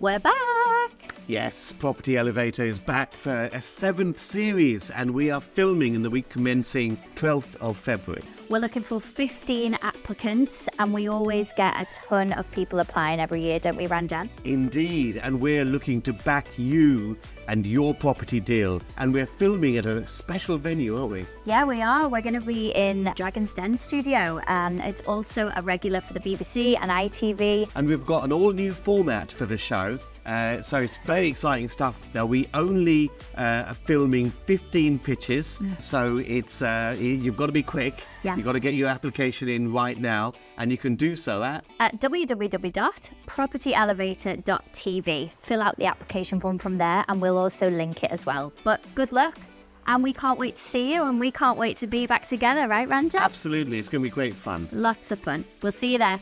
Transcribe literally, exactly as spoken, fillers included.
We're back! Yes, Property Elevator is back for a seventh series, and we are filming in the week commencing twelfth of February. We're looking for fifteen applicants, and we always get a ton of people applying every year, don't we, Ranjan? Indeed, and we're looking to back you and your property deal, and we're filming at a special venue, aren't we? Yeah, we are. We're going to be in Dragon's Den Studio, and it's also a regular for the B B C and I T V. And we've got an all-new format for the show. Uh, so it's very exciting stuff. Now, we only uh, are filming fifteen pitches, mm. so it's uh, you've got to be quick. Yeah. You've got to get your application in right now, and you can do so at... at w w w dot property elevator dot t v. Fill out the application form from there, and we'll also link it as well. But good luck, and we can't wait to see you, and we can't wait to be back together, right, Ranjan? Absolutely. It's going to be great fun. Lots of fun. We'll see you there.